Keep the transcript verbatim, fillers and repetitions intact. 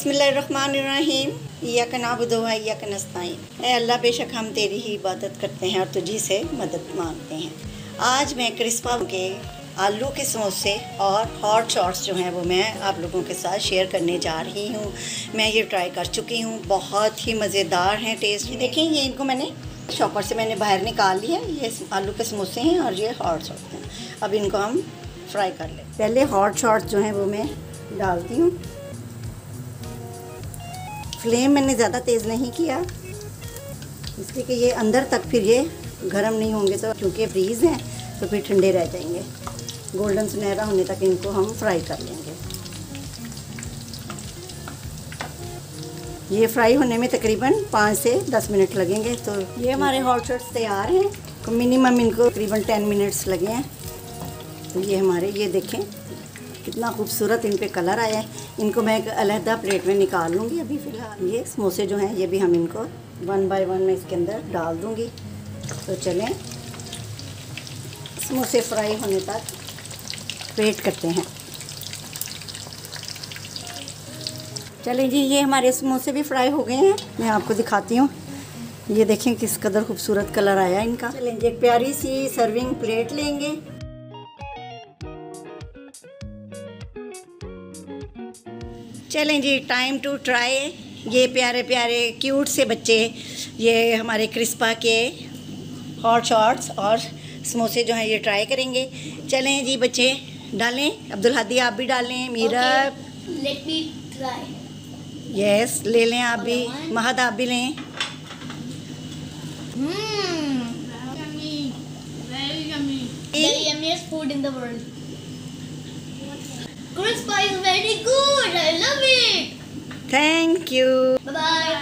बिस्मिल्लाहिर्रहमानिर्रहीम इय्याक नअबुदु व इय्याक नस्तईन। ऐ अल्लाह, बेशक हम तेरी ही इबादत करते हैं और तुझी से मदद मांगते हैं। आज मैं क्रिस्पा के आलू के समोसे और हॉट शॉट्स जो हैं वो मैं आप लोगों के साथ शेयर करने जा रही हूँ। मैं ये ट्राई कर चुकी हूँ, बहुत ही मज़ेदार हैं टेस्ट। देखें, ये इनको मैंने शॉपर से मैंने बाहर निकाल लिया। ये आलू के समोसे हैं और ये हॉट शॉट्स हैं। अब इनको हम फ्राई कर लें। पहले हॉट शॉट्स जो हैं वो मैं डालती हूँ। फ्लेम मैंने ज़्यादा तेज़ नहीं किया, इसलिए कि ये अंदर तक फिर ये गर्म नहीं होंगे, तो क्योंकि फ्रीज़ हैं तो फिर ठंडे रह जाएंगे। गोल्डन सुनहरा होने तक इनको हम फ्राई कर लेंगे। ये फ्राई होने में तकरीबन पाँच से दस मिनट लगेंगे। तो ये हमारे हॉट शॉट्स तैयार हैं। तो मिनिमम इनको तकरीबन टेन मिनट्स लगे हैं। तो ये हमारे, ये देखें कितना खूबसूरत इन पर कलर आया है। इनको मैं एक अलहदा प्लेट में निकाल लूँगी। अभी फ़िलहाल ये समोसे जो हैं ये भी हम इनको वन बाय वन में इसके अंदर डाल दूँगी। तो चलें, समोसे फ्राई होने तक वेट करते हैं। चलें जी, ये हमारे समोसे भी फ्राई हो गए हैं। मैं आपको दिखाती हूँ, ये देखें किस कदर खूबसूरत कलर आया इनका। चलें जी, एक प्यारी सी सर्विंग प्लेट लेंगे। चलें जी, टाइम टू ट्राई। ये प्यारे प्यारे क्यूट से बच्चे, ये हमारे क्रिस्पा के हॉट शॉट्स और समोसे जो हैं ये ट्राई करेंगे। चलें जी बच्चे, डालें। अब्दुल हादी, आप भी डालें। Meera, let me try. Yes, ले लें आप भी। महद, आप भी लें। Crispa is very good. I love it. Thank you. Bye bye.